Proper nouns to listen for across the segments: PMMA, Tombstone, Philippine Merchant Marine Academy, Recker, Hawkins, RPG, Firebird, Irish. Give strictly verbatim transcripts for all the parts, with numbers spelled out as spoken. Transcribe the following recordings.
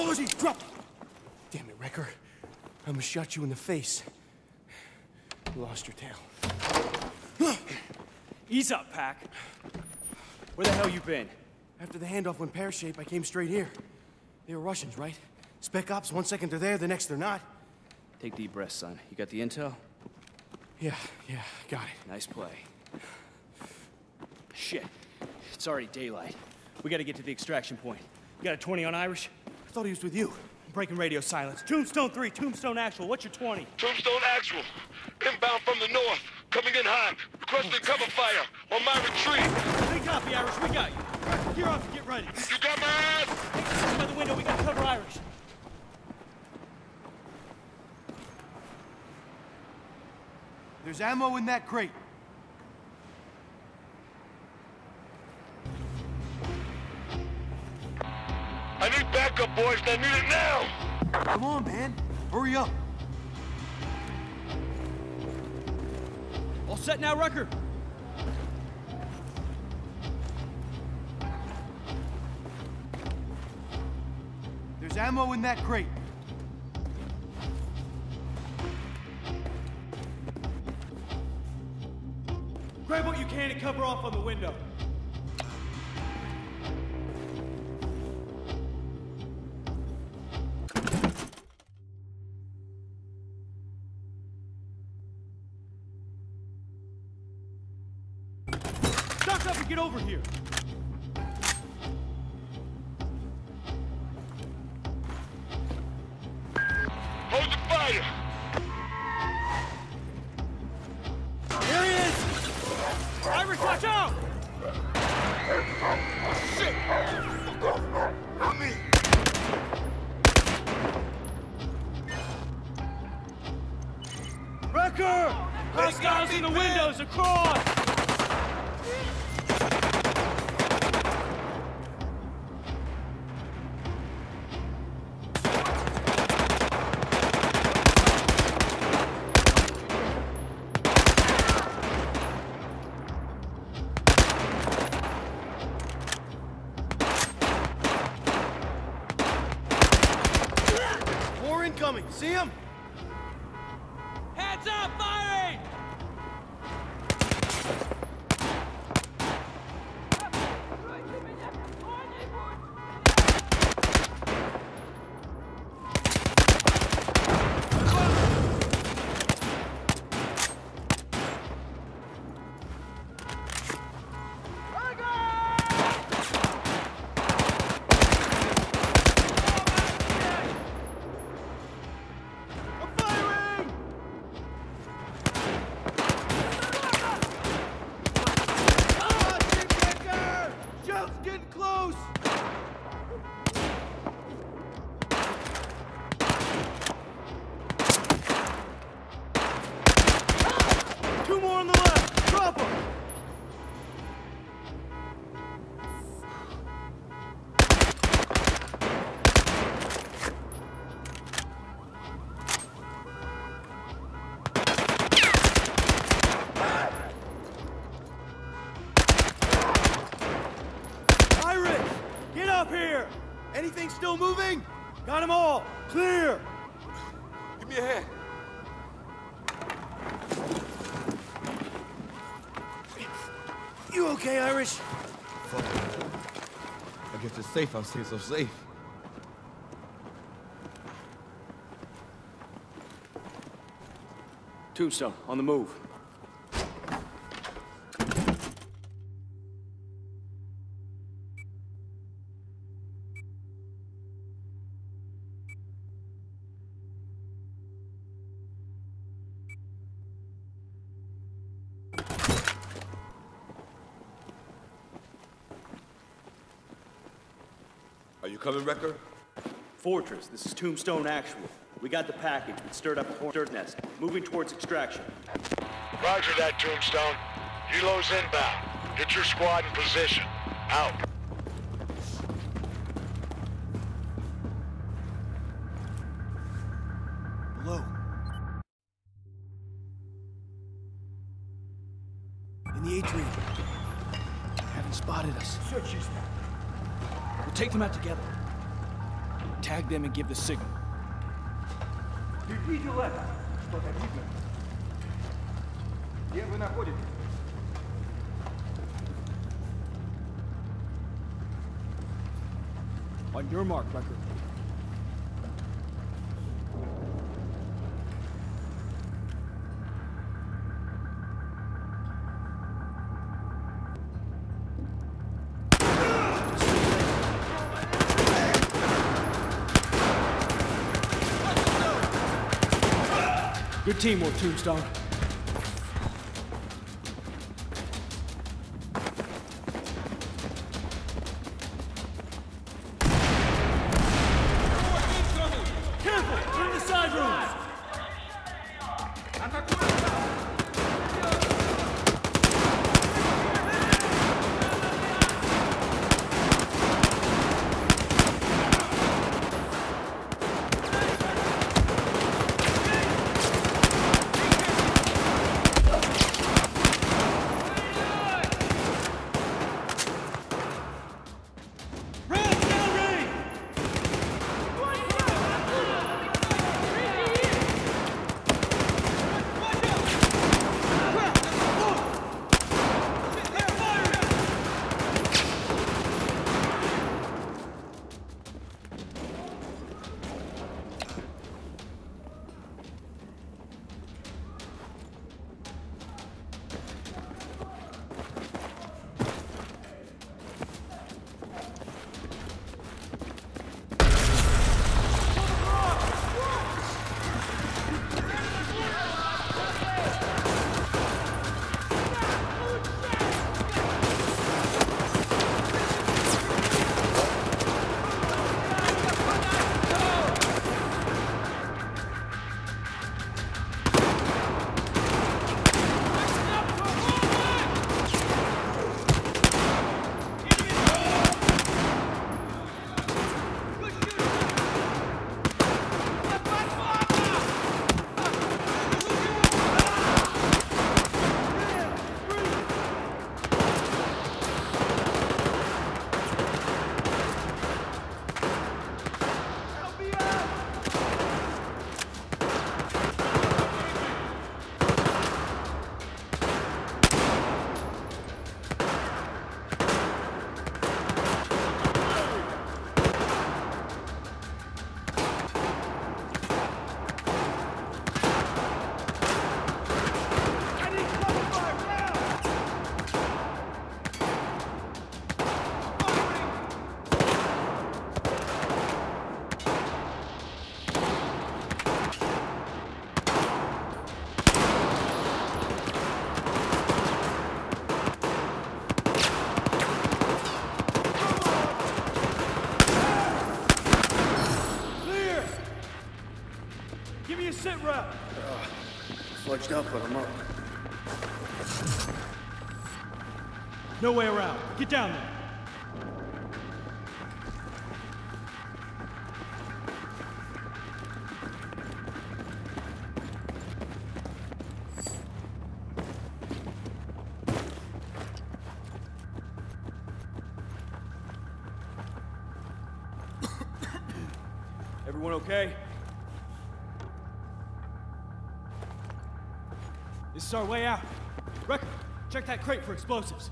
Apology, drop! Damn it, Recker. I almost shot you in the face. You lost your tail. Ease up, Pack. Where the hell you been? After the handoff went pear-shaped, I came straight here. They were Russians, right? Spec ops, one second they're there, the next they're not. Take deep breaths, son. You got the intel? Yeah, yeah, got it. Nice play. Shit. It's already daylight. We gotta get to the extraction point. You got a twenty on Irish? I thought he was with you. I'm breaking radio silence. Tombstone three, Tombstone actual. What's your twenty? Tombstone actual. Inbound from the north. Coming in hot. Requesting oh, cover fire on my retreat. Big copy, Irish. We got you. Gear off and get ready. You got my ass? Exit by the window. We got to cover Irish. There's ammo in that crate. I need backup, boys. I need it now! Come on, man. Hurry up. All set now, Recker. There's ammo in that crate. Grab what you can and cover off on the window. Duck up and get over here. Hold the fire. Irish, watch out! Shit! Fuck off! Not me! Recker! Hostiles in the windows, across! See him? Heads up, firing! Anything still moving? Got them all! Clear! Give me a hand. You okay, Irish? Fuck. I guess it's safe out here, so safe. Tombstone, on the move. Are you coming, Recker? Fortress, this is Tombstone actual. We got the package. We stirred up a hornet nest. Moving towards extraction. Roger that, Tombstone. Helo's inbound. Get your squad in position. Out. Below. In the atrium. They haven't spotted us. Search you now. We'll take them out together. Tag them and give the signal. Видел это? Что-то видно. Где вы находитесь? On your mark, Recker. Good teamwork, Tombstone. Fudged up, but I'm up. No way around. Get down there. Everyone okay? This is our way out. Recker, check that crate for explosives.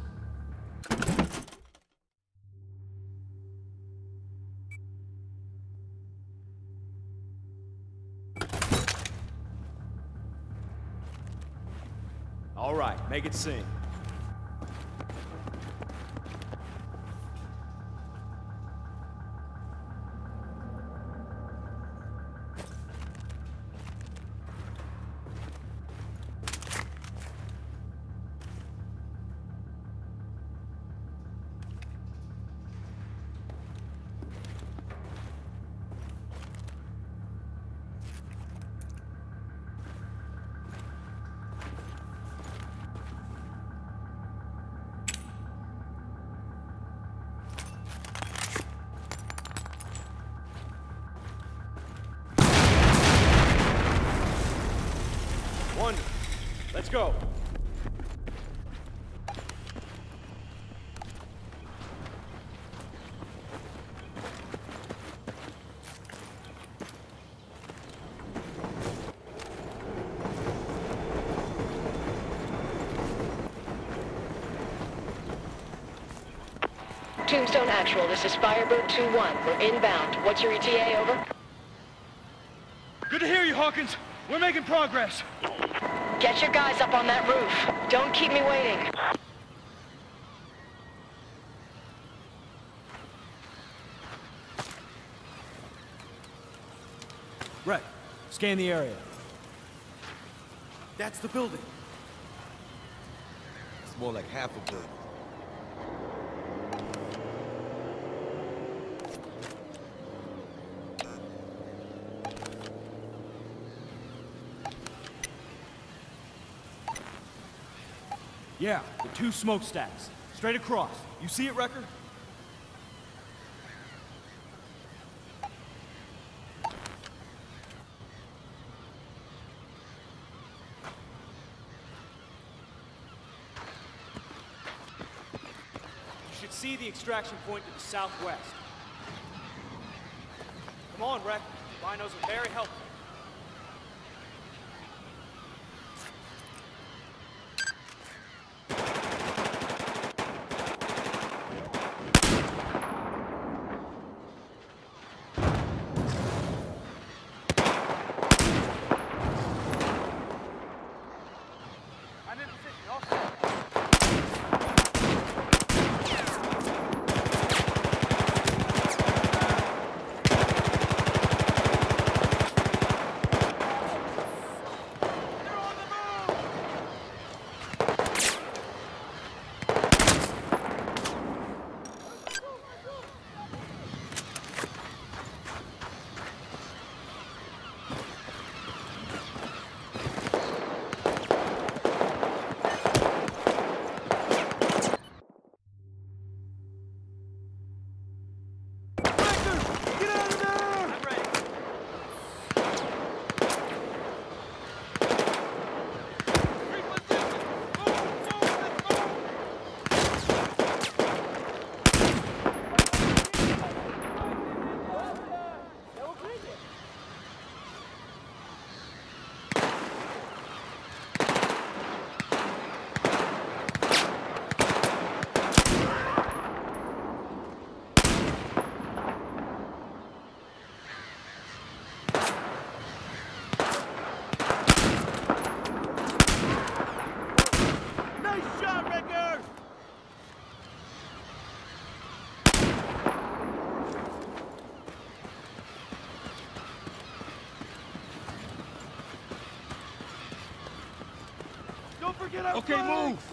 All right, make it sing. Let's go. Tombstone Actual, this is Firebird two one. We're inbound. What's your E T A, over? Good to hear you, Hawkins. We're making progress. Get your guys up on that roof. Don't keep me waiting. Reck, scan the area. That's the building. It's more like half a building. Yeah, the two smokestacks. Straight across. You see it, Recker? You should see the extraction point to the southwest. Come on, Reck. Binos are very helpful. Okay, running. Move!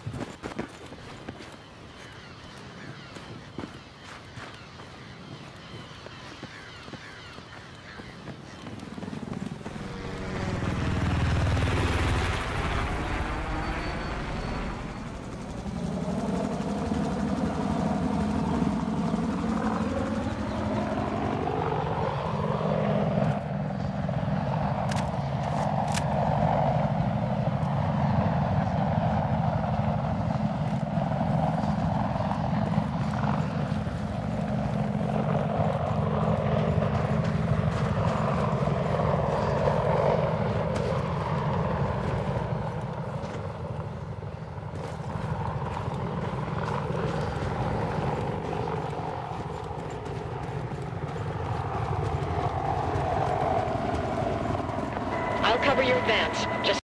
Cover your advance. Just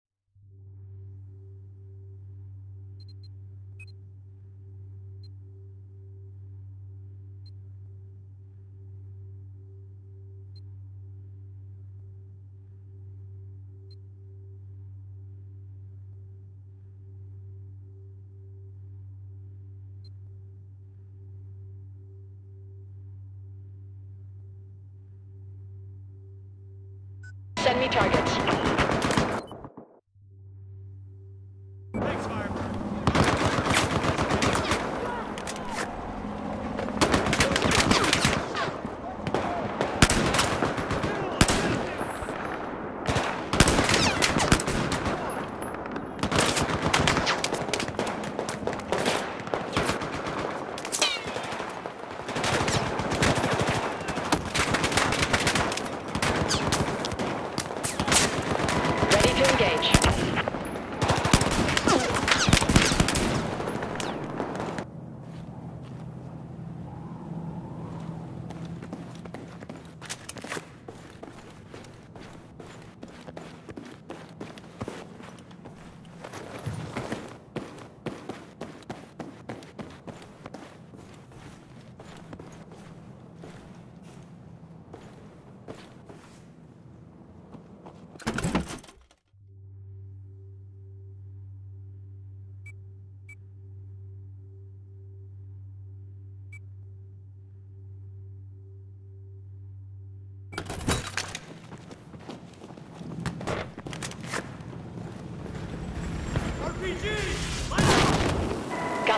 send me targets.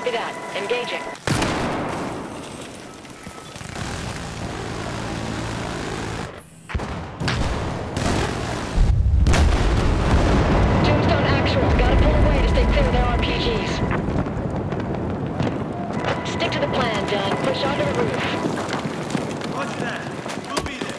Copy that. Engaging. Tombstone actual. Gotta pull away to stay clear of their R P Gs. Stick to the plan, John. Push onto the roof. Watch that. Copy that!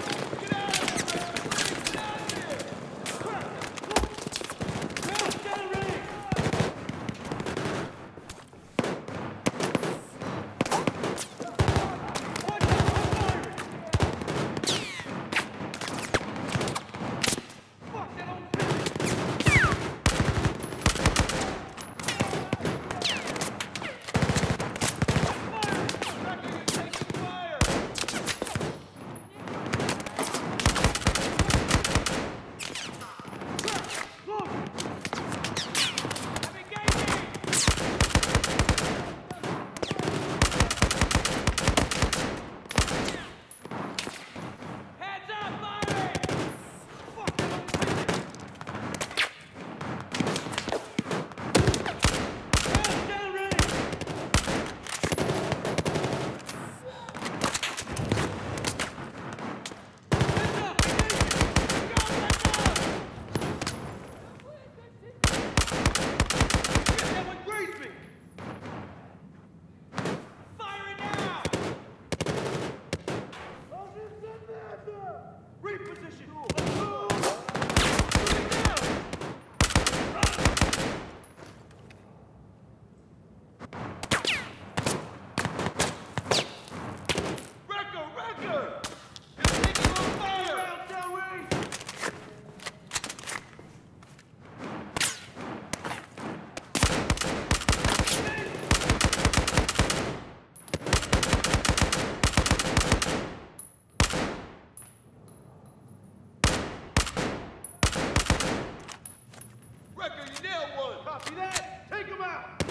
Take him out!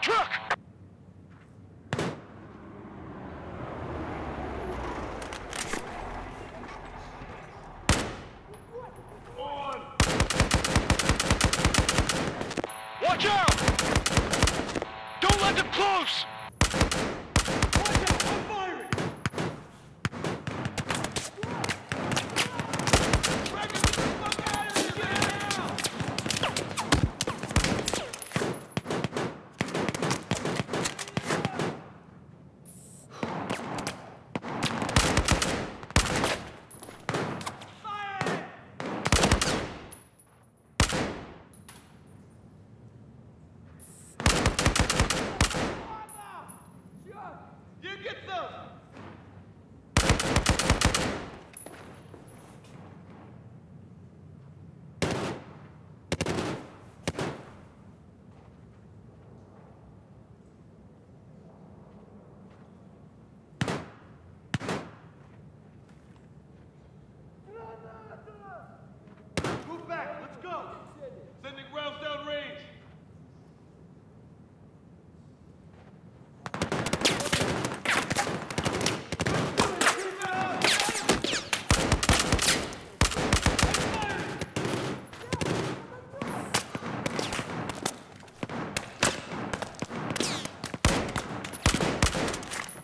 Truck! On! Watch out! Don't let them close!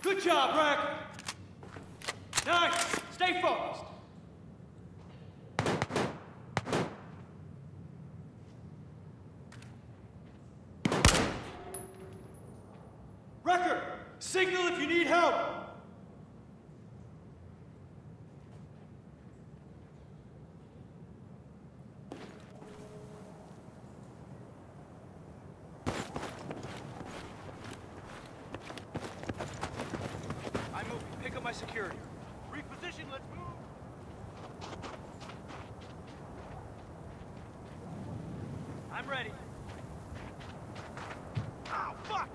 Good job, Recker! Nice! Stay focused! Recker! Signal if you need help! Security. Reposition, let's move! I'm ready. Ow, fuck!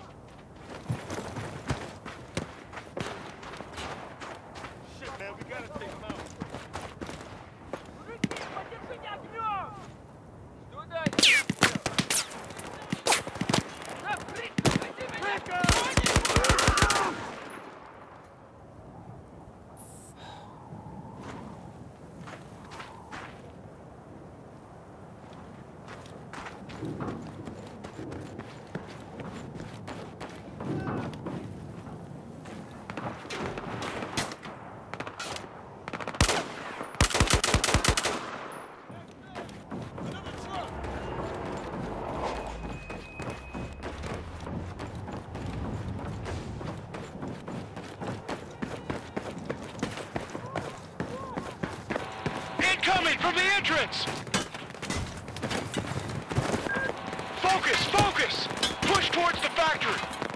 Shit, man, we gotta take him out. turrets! Focus! Focus! Push towards the factory!